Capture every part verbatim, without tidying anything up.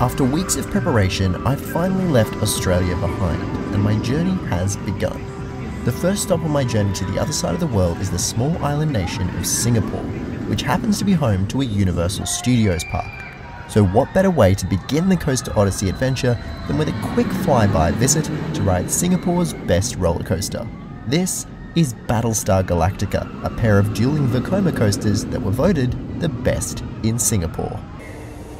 After weeks of preparation, I finally left Australia behind, and my journey has begun. The first stop on my journey to the other side of the world is the small island nation of Singapore, which happens to be home to a Universal Studios park. So what better way to begin the Coaster Odyssey adventure than with a quick flyby visit to ride Singapore's best roller coaster. This is Battlestar Galactica, a pair of dueling Vekoma coasters that were voted the best in Singapore.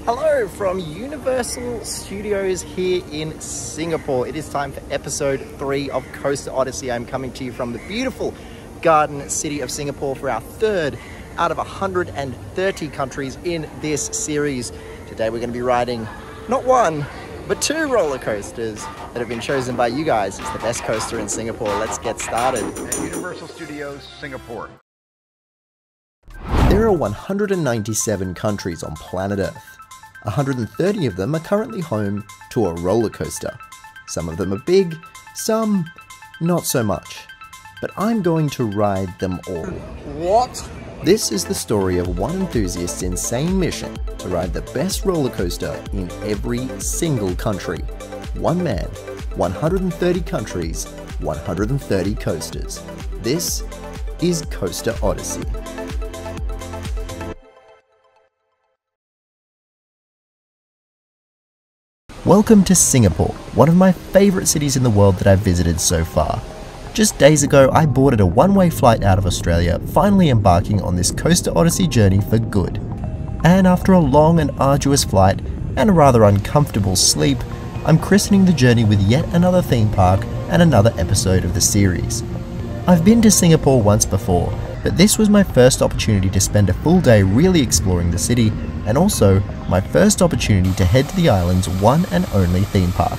Hello from Universal Studios here in Singapore. It is time for episode three of Coaster Odyssey. I'm coming to you from the beautiful garden city of Singapore for our third out of one hundred thirty countries in this series. Today we're going to be riding not one, but two roller coasters that have been chosen by you guys as the best coaster in Singapore. Let's get started. At Universal Studios Singapore. There are one hundred ninety-seven countries on planet Earth. one hundred thirty of them are currently home to a roller coaster. Some of them are big, some not so much. But I'm going to ride them all. What? This is the story of one enthusiast's insane mission to ride the best roller coaster in every single country. One man, one hundred thirty countries, one hundred thirty coasters. This is Coaster Odyssey. Welcome to Singapore, one of my favourite cities in the world that I've visited so far. Just days ago, I boarded a one-way flight out of Australia, finally embarking on this Coaster Odyssey journey for good. And after a long and arduous flight, and a rather uncomfortable sleep, I'm christening the journey with yet another theme park and another episode of the series. I've been to Singapore once before, but this was my first opportunity to spend a full day really exploring the city, and also my first opportunity to head to the island's one and only theme park.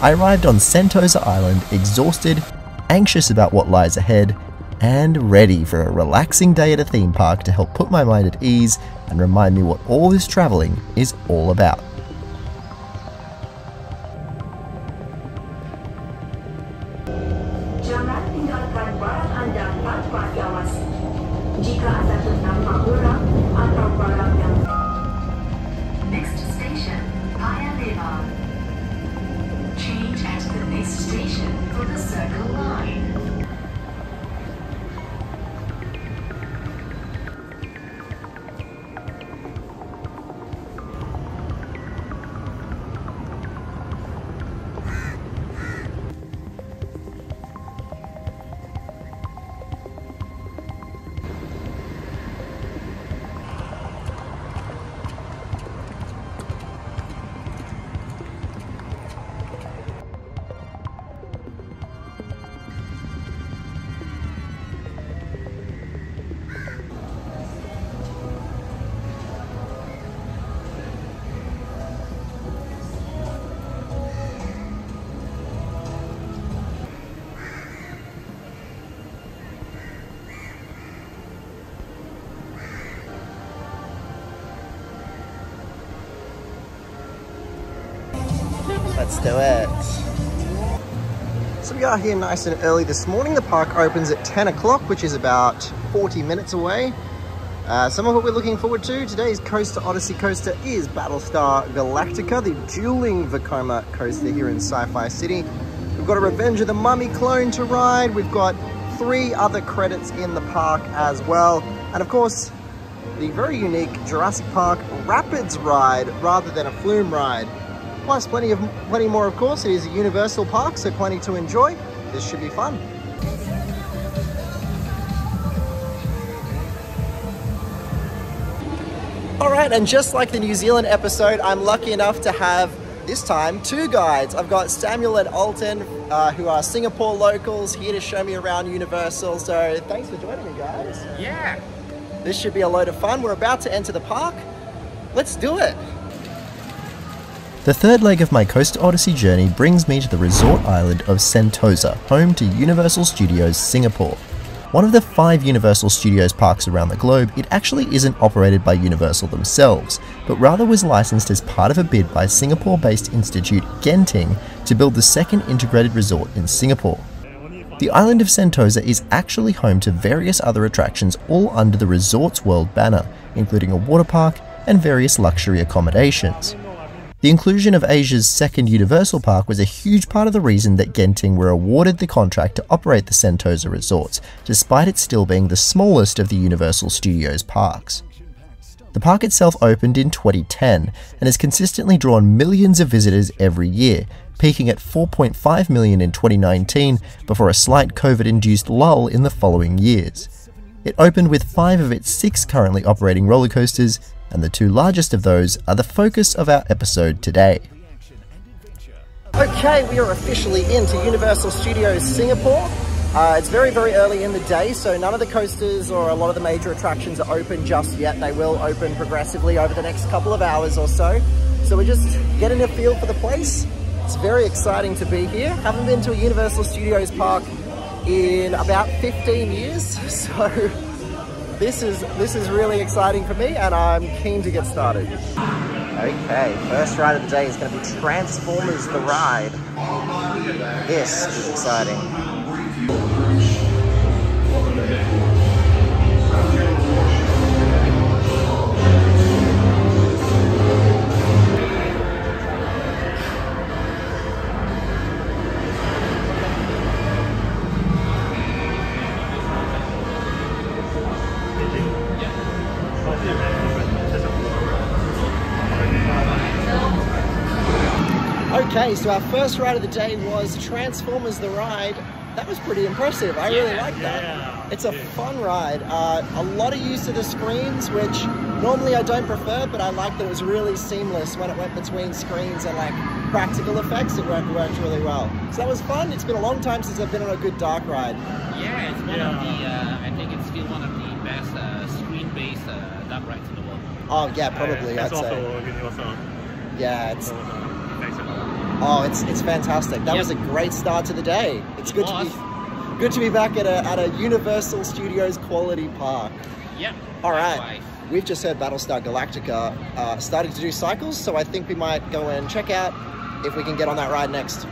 I arrived on Sentosa Island exhausted, anxious about what lies ahead, and ready for a relaxing day at a theme park to help put my mind at ease and remind me what all this travelling is all about. Next station, Paya Lebar. Change at the next station for the Circle Line. Let's do it. So we are here nice and early this morning. The park opens at ten o'clock, which is about forty minutes away. Uh, some of what we're looking forward to. Today's Coaster Odyssey coaster is Battlestar Galactica, the dueling Vekoma coaster here in Sci-Fi City. We've got a Revenge of the Mummy clone to ride. We've got three other credits in the park as well. And of course, the very unique Jurassic Park Rapids ride rather than a flume ride. Plus plenty of plenty more, of course. It is a Universal park, so plenty to enjoy. This should be fun. All right, and just like the New Zealand episode, I'm lucky enough to have, this time, two guides. I've got Samuel and Alton, uh, who are Singapore locals, here to show me around Universal. So thanks for joining me, guys. Yeah. This should be a load of fun. We're about to enter the park. Let's do it. The third leg of my Coaster Odyssey journey brings me to the resort island of Sentosa, home to Universal Studios Singapore. One of the five Universal Studios parks around the globe, it actually isn't operated by Universal themselves, but rather was licensed as part of a bid by Singapore-based institute Genting to build the second integrated resort in Singapore. The island of Sentosa is actually home to various other attractions all under the Resorts World banner, including a water park and various luxury accommodations. The inclusion of Asia's second Universal Park was a huge part of the reason that Genting were awarded the contract to operate the Sentosa resorts, despite it still being the smallest of the Universal Studios parks. The park itself opened in twenty ten and has consistently drawn millions of visitors every year, peaking at four point five million in twenty nineteen before a slight COVID-induced lull in the following years. It opened with five of its six currently operating roller coasters, and the two largest of those are the focus of our episode today. Okay, we are officially into Universal Studios Singapore. Uh, it's very, very early in the day, so none of the coasters or a lot of the major attractions are open just yet. They will open progressively over the next couple of hours or so. So we're just getting a feel for the place. It's very exciting to be here. Haven't been to a Universal Studios park in about fifteen years, so this is, this is really exciting for me, and I'm keen to get started. Okay, first ride of the day is going to be Transformers The Ride. This is exciting. Okay, so our first ride of the day was Transformers The Ride. That was pretty impressive. I really yeah, like that. Yeah, it's a yeah. fun ride. Uh, a lot of use of the screens, which normally I don't prefer, but I liked that it was really seamless when it went between screens and like practical effects. It worked, worked really well. So that was fun. It's been a long time since I've been on a good dark ride. Yeah, it's one yeah. of the, uh, I think it's still one of the best uh, screen-based uh, dark rides in the world. Oh yeah, probably, uh, I'd also, say. Also, yeah, it's... Also. Oh, it's it's fantastic. That yep. was a great start to the day. It's good to be good to be back at a at a Universal Studios quality park. Yeah. All right. Likewise. We've just heard Battlestar Galactica uh, starting to do cycles, so I think we might go and check out if we can get on that ride next.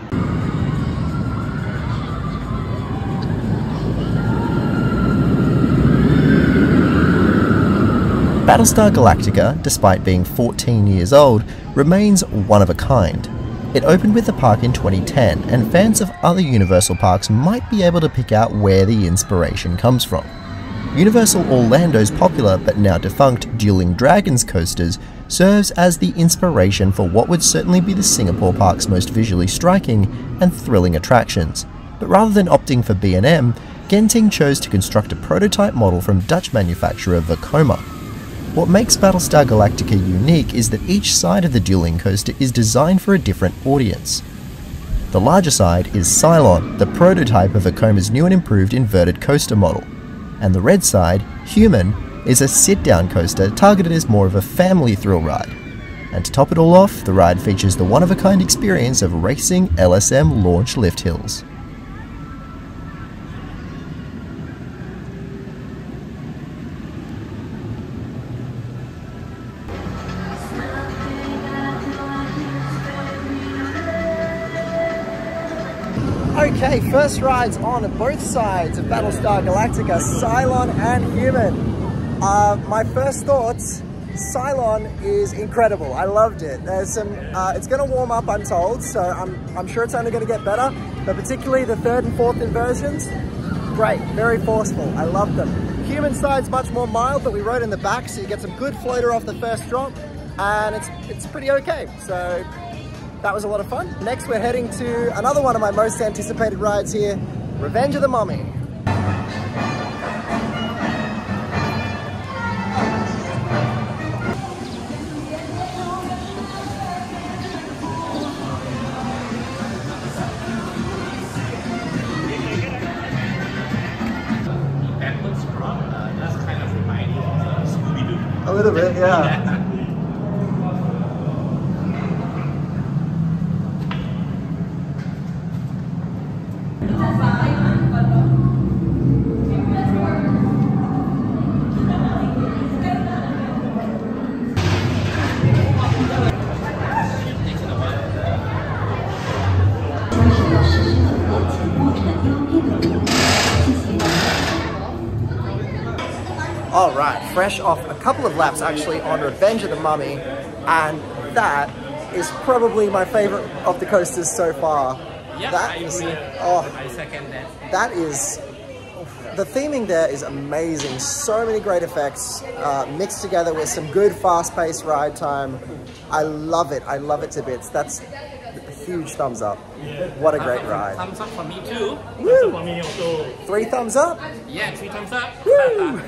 Battlestar Galactica, despite being fourteen years old, remains one of a kind. It opened with the park in twenty ten, and fans of other Universal parks might be able to pick out where the inspiration comes from. Universal Orlando's popular but now defunct Dueling Dragons coasters serves as the inspiration for what would certainly be the Singapore park's most visually striking and thrilling attractions. But rather than opting for B and M, Genting chose to construct a prototype model from Dutch manufacturer Vekoma. What makes Battlestar Galactica unique is that each side of the dueling coaster is designed for a different audience. The larger side is Cylon, the prototype of Vekoma's new and improved inverted coaster model. And the red side, Human, is a sit-down coaster targeted as more of a family thrill ride. And to top it all off, the ride features the one-of-a-kind experience of racing L S M launch lift hills. Okay, first rides on both sides of Battlestar Galactica, Cylon and Human. Uh, my first thoughts, Cylon is incredible. I loved it. There's some. Uh, it's going to warm up, I'm told, so I'm, I'm sure it's only going to get better, but particularly the third and fourth inversions, great, very forceful. I love them. Human side's much more mild, but we rode in the back, so you get some good floater off the first drop, and it's, it's pretty okay. So that was a lot of fun. Next, we're heading to another one of my most anticipated rides here, Revenge of the Mummy. That looks from, uh, that's kind of reminding of uh, Scooby-Doo. A little bit, yeah. Alright, fresh off a couple of laps actually on Revenge of the Mummy, and that is probably my favorite of the coasters so far. Yeah, that I is, agree. Oh, I second that. That is, the theming there is amazing. So many great effects uh, mixed together with some good fast-paced ride time. I love it. I love it to bits. That's a huge thumbs up. Yeah. What a great uh, ride. Thumbs up for me too. Woo. Thumbs up for me also. Three thumbs up? Yeah, three thumbs up. Woo.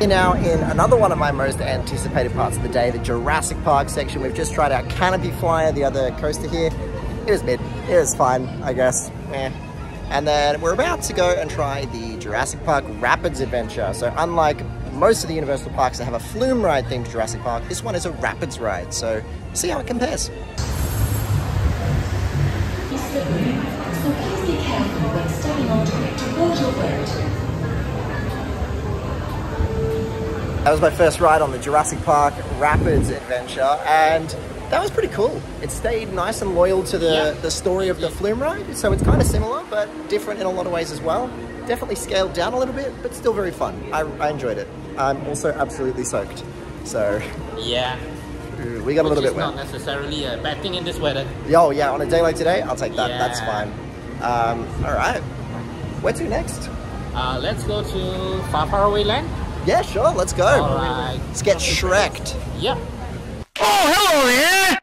We're now in another one of my most anticipated parts of the day, the Jurassic Park section. We've just tried out Canopy Flyer, the other coaster here. It was mid, it was fine, I guess. Eh. And then we're about to go and try the Jurassic Park Rapids Adventure. So unlike most of the Universal Parks that have a flume ride themed to Jurassic Park, this one is a rapids ride. So see how it compares. That was my first ride on the Jurassic Park Rapids Adventure, and that was pretty cool. It stayed nice and loyal to the, yeah. the story of the flume ride, so it's kind of similar, but different in a lot of ways as well. Definitely scaled down a little bit, but still very fun. I, I enjoyed it. I'm also absolutely soaked, so... Yeah. We got Which a little bit wet. Not necessarily a bad thing in this weather. Oh yeah, on a day like today, I'll take that. Yeah. That's fine. Um, Alright. Where to next? Uh, let's go to Far Far Away Land. Yeah, sure, let's go. All right. Let's get Shrek'd. Yep. Oh, hello there!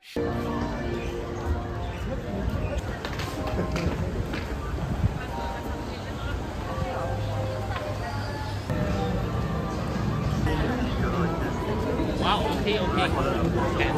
Wow, okay, okay. Okay, okay.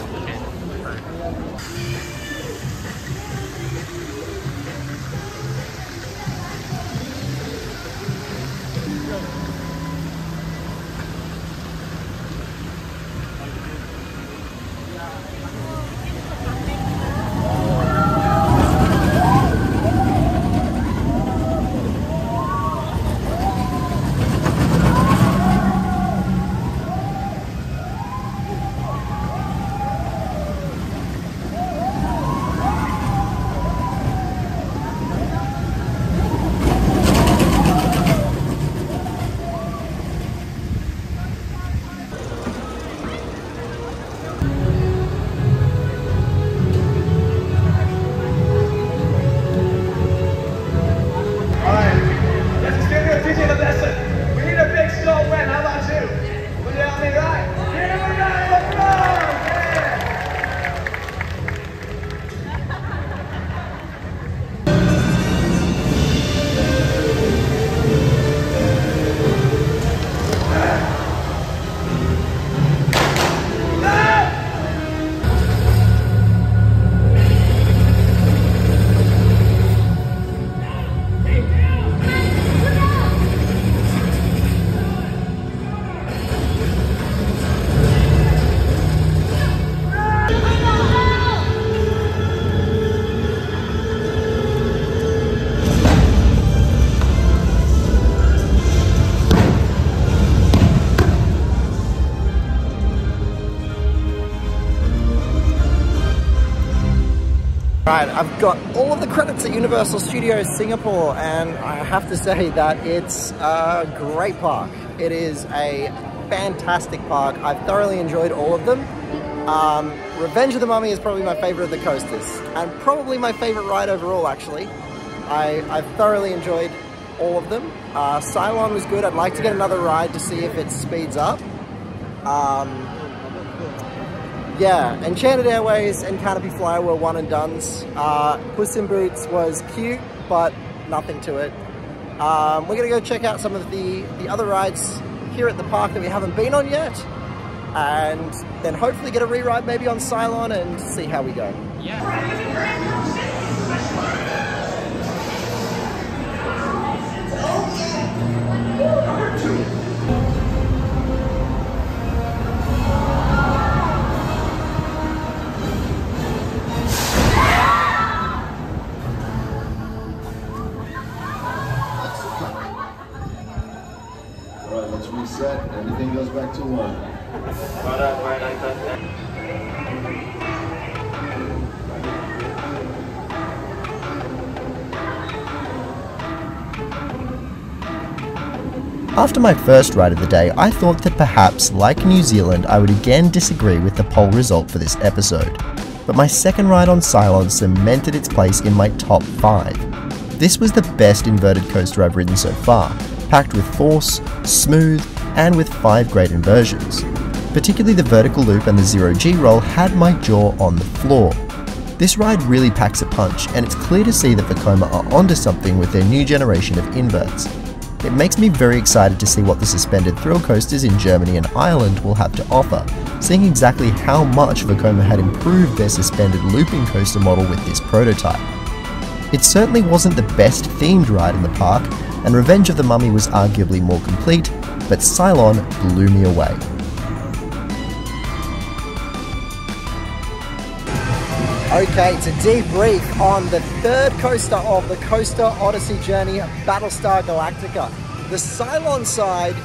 Right, I've got all of the credits at Universal Studios Singapore, and I have to say that it's a great park. It is a fantastic park. I've thoroughly enjoyed all of them. Um, Revenge of the Mummy is probably my favorite of the coasters, and probably my favorite ride overall, actually. I, I've thoroughly enjoyed all of them. Uh, Cylon was good. I'd like to get another ride to see if it speeds up. Um, Yeah, Enchanted Airways and Canopy Flyer were one and dones. Uh, Puss in Boots was cute, but nothing to it. Um, we're gonna go check out some of the, the other rides here at the park that we haven't been on yet. And then hopefully get a re-ride maybe on Cylon and see how we go. Yeah. back to one. Product right after. After my first ride of the day, I thought that perhaps, like New Zealand, I would again disagree with the poll result for this episode. But my second ride on Cylon cemented its place in my top five. This was the best inverted coaster I've ridden so far, packed with force, smooth, and with five great inversions. Particularly the vertical loop and the zero-G roll had my jaw on the floor. This ride really packs a punch, and it's clear to see that Vekoma are onto something with their new generation of inverts. It makes me very excited to see what the suspended thrill coasters in Germany and Ireland will have to offer, seeing exactly how much Vekoma had improved their suspended looping coaster model with this prototype. It certainly wasn't the best themed ride in the park, and Revenge of the Mummy was arguably more complete, but Cylon blew me away. Okay, to debrief on the third coaster of the Coaster Odyssey journey, Battlestar Galactica. The Cylon side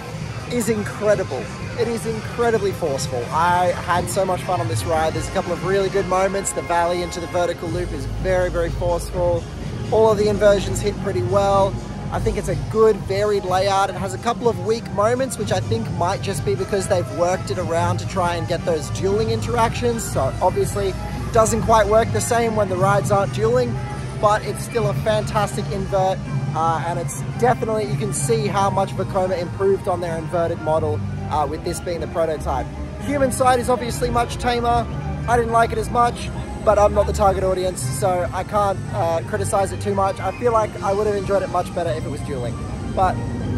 is incredible. It is incredibly forceful. I had so much fun on this ride. There's a couple of really good moments. The valley into the vertical loop is very, very forceful. All of the inversions hit pretty well. I think it's a good varied layout. It has a couple of weak moments, which I think might just be because they've worked it around to try and get those dueling interactions. So obviously it doesn't quite work the same when the rides aren't dueling, but it's still a fantastic invert. Uh, and it's definitely, you can see how much Vekoma improved on their inverted model uh, with this being the prototype. Human side is obviously much tamer. I didn't like it as much, but I'm not the target audience, so I can't uh, criticize it too much. I feel like I would have enjoyed it much better if it was dueling, but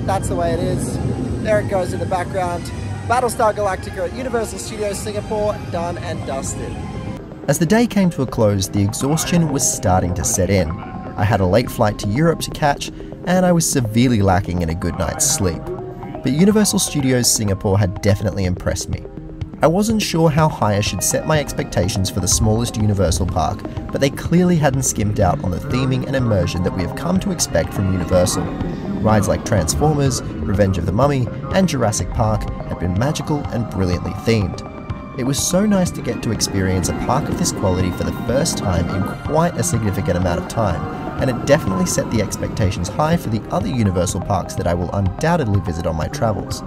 that's the way it is. There it goes in the background. Battlestar Galactica at Universal Studios Singapore, done and dusted. As the day came to a close, the exhaustion was starting to set in. I had a late flight to Europe to catch, and I was severely lacking in a good night's sleep. But Universal Studios Singapore had definitely impressed me. I wasn't sure how high I should set my expectations for the smallest Universal park, but they clearly hadn't skimped out on the theming and immersion that we have come to expect from Universal. Rides like Transformers, Revenge of the Mummy, and Jurassic Park had been magical and brilliantly themed. It was so nice to get to experience a park of this quality for the first time in quite a significant amount of time, and it definitely set the expectations high for the other Universal parks that I will undoubtedly visit on my travels.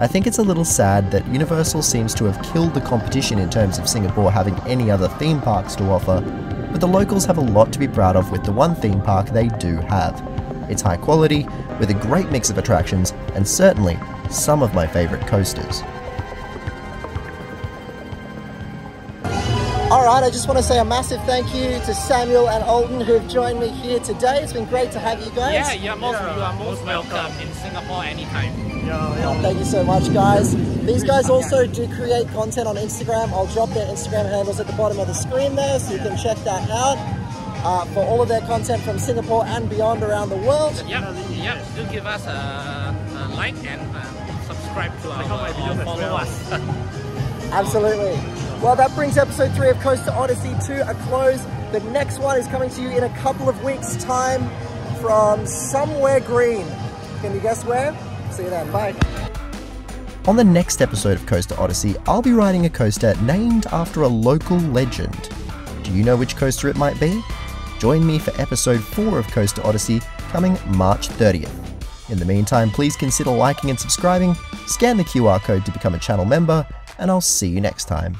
I think it's a little sad that Universal seems to have killed the competition in terms of Singapore having any other theme parks to offer, but the locals have a lot to be proud of with the one theme park they do have. It's high quality, with a great mix of attractions, and certainly some of my favourite coasters. Alright, I just want to say a massive thank you to Samuel and Alden who have joined me here today. It's been great to have you guys. Yeah, you're most, yeah. You are most welcome. welcome in Singapore anytime. Yeah, yeah. Oh, thank you so much, guys. These guys also do create content on Instagram. I'll drop their Instagram handles at the bottom of the screen there, so you can check that out uh, for all of their content from Singapore and beyond around the world. Yep, yep. Do give us a, a like and uh, subscribe to our, our videos, follow us. Absolutely. Well, that brings episode three of Coaster Odyssey to a close. The next one is coming to you in a couple of weeks' time from somewhere green. Can you guess where? See you then, bye. On the next episode of Coaster Odyssey, I'll be riding a coaster named after a local legend. Do you know which coaster it might be? Join me for episode four of Coaster Odyssey coming March thirtieth. In the meantime, please consider liking and subscribing, scan the Q R code to become a channel member, and I'll see you next time.